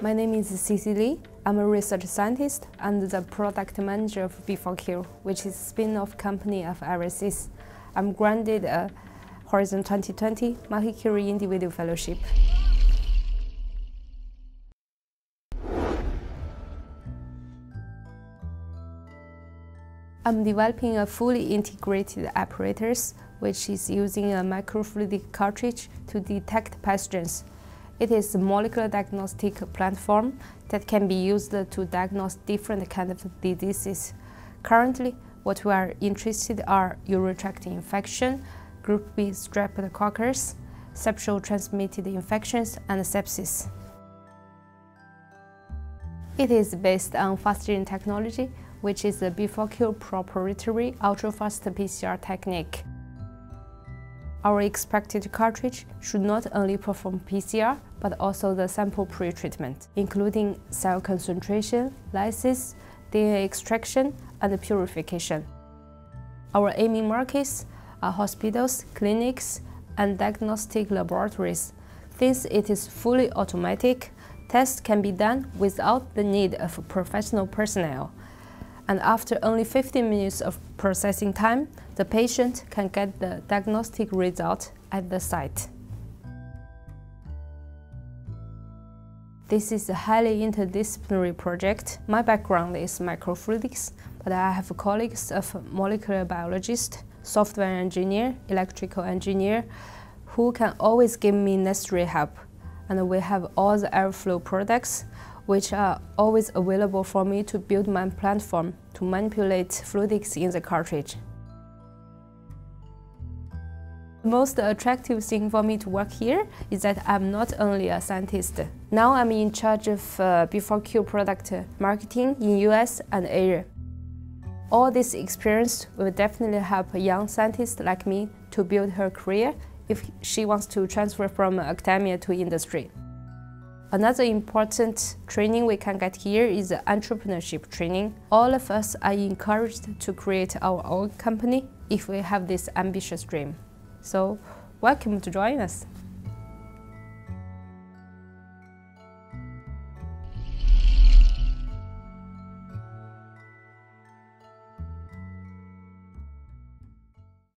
My name is Sisi Li. I'm a research scientist and the product manager of B4Q, which is a spin-off company of RSCs. I'm granted a Horizon 2020 Marie Curie Individual Fellowship. I'm developing a fully integrated apparatus, which is using a microfluidic cartridge to detect pathogens. It is a molecular diagnostic platform that can be used to diagnose different kinds of diseases. Currently, what we are interested in are urinary tract infection, group B streptococcus, sexually transmitted infections, and sepsis. It is based on FastGene technology, which is the B4Q proprietary ultrafast PCR technique. Our expected cartridge should not only perform PCR, but also the sample pretreatment, including cell concentration, lysis, DNA extraction, and purification. Our aiming markets are hospitals, clinics, and diagnostic laboratories. Since it is fully automatic, tests can be done without the need of professional personnel. And after only 15 minutes of processing time, the patient can get the diagnostic result at the site. This is a highly interdisciplinary project. My background is microfluidics, but I have colleagues of molecular biologists, software engineer, electrical engineer, who can always give me necessary help. And we have all the airflow products, which are always available for me to build my platform to manipulate fluidics in the cartridge. The most attractive thing for me to work here is that I'm not only a scientist. Now I'm in charge of B4Q product marketing in US and Asia. All this experience will definitely help a young scientist like me to build her career if she wants to transfer from academia to industry. Another important training we can get here is entrepreneurship training. All of us are encouraged to create our own company if we have this ambitious dream. So, welcome to join us.